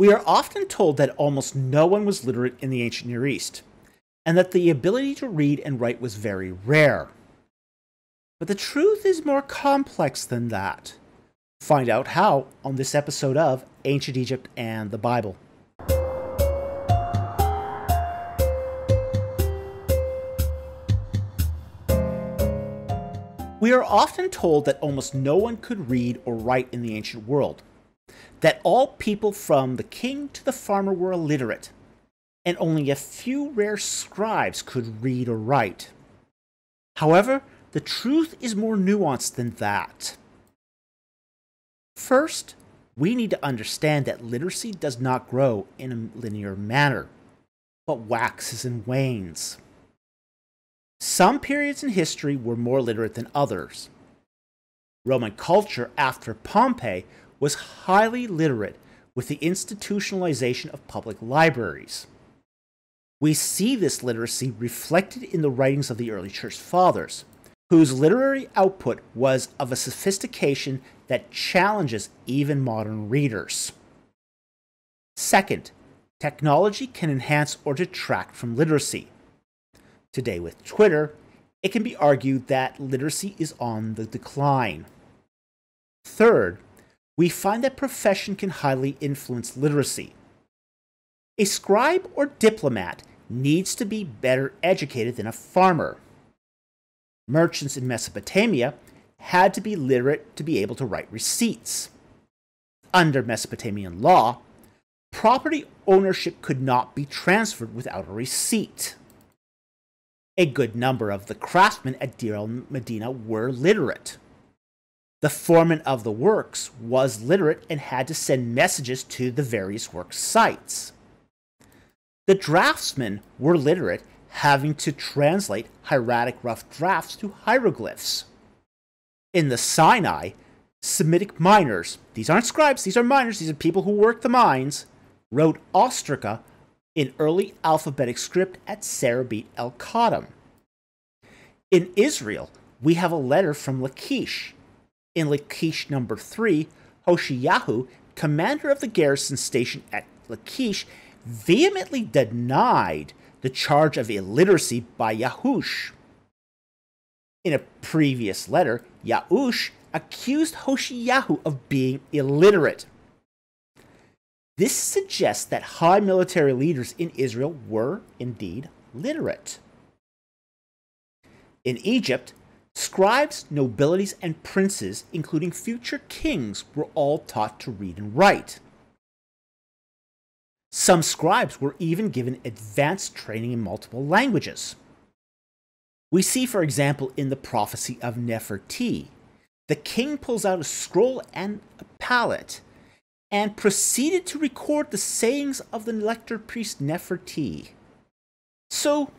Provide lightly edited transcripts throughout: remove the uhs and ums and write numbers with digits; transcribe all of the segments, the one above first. We are often told that almost no one was literate in the ancient Near East, and that the ability to read and write was very rare. But the truth is more complex than that. Find out how on this episode of Ancient Egypt and the Bible. We are often told that almost no one could read or write in the ancient world, that all people from the king to the farmer were illiterate, and only a few rare scribes could read or write. However, the truth is more nuanced than that. First, we need to understand that literacy does not grow in a linear manner, but waxes and wanes. Some periods in history were more literate than others. Roman culture after Pompey was highly literate with the institutionalization of public libraries. We see this literacy reflected in the writings of the early church fathers, whose literary output was of a sophistication that challenges even modern readers. Second, technology can enhance or detract from literacy. Today with Twitter, it can be argued that literacy is on the decline. Third, we find that profession can highly influence literacy. A scribe or diplomat needs to be better educated than a farmer. Merchants in Mesopotamia had to be literate to be able to write receipts. Under Mesopotamian law, property ownership could not be transferred without a receipt. A good number of the craftsmen at Deir el-Medina were literate. The foreman of the works was literate and had to send messages to the various work sites. The draftsmen were literate, having to translate hieratic rough drafts to hieroglyphs. In the Sinai, Semitic miners, these aren't scribes, these are miners, these are people who work the mines, wrote ostraca in early alphabetic script at Serabit El-Khadim. In Israel, we have a letter from Lachish. In Lachish number 3, Hoshayahu, commander of the garrison station at Lachish, vehemently denied the charge of illiteracy by Ya'ush. In a previous letter, Ya'ush accused Hoshayahu of being illiterate. This suggests that high military leaders in Israel were, indeed, literate. In Egypt, scribes, nobilities, and princes, including future kings, were all taught to read and write. Some scribes were even given advanced training in multiple languages. We see, for example, in the prophecy of Neferti, the king pulls out a scroll and a palette, and proceeded to record the sayings of the lector priest Neferti. So,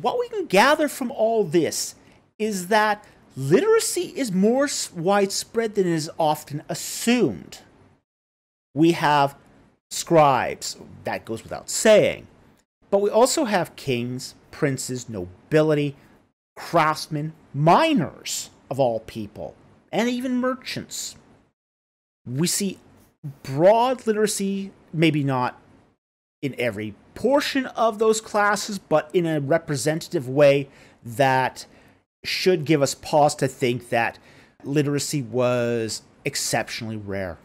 what we can gather from all this is that literacy is more widespread than is often assumed. We have scribes, that goes without saying, but we also have kings, princes, nobility, craftsmen, miners of all people, and even merchants. We see broad literacy, maybe not in every portion of those classes, but in a representative way that should give us pause to think that literacy was exceptionally rare.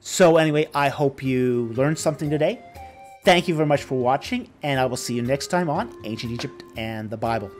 So anyway, I hope you learned something today. Thank you very much for watching, and I will see you next time on Ancient Egypt and the Bible.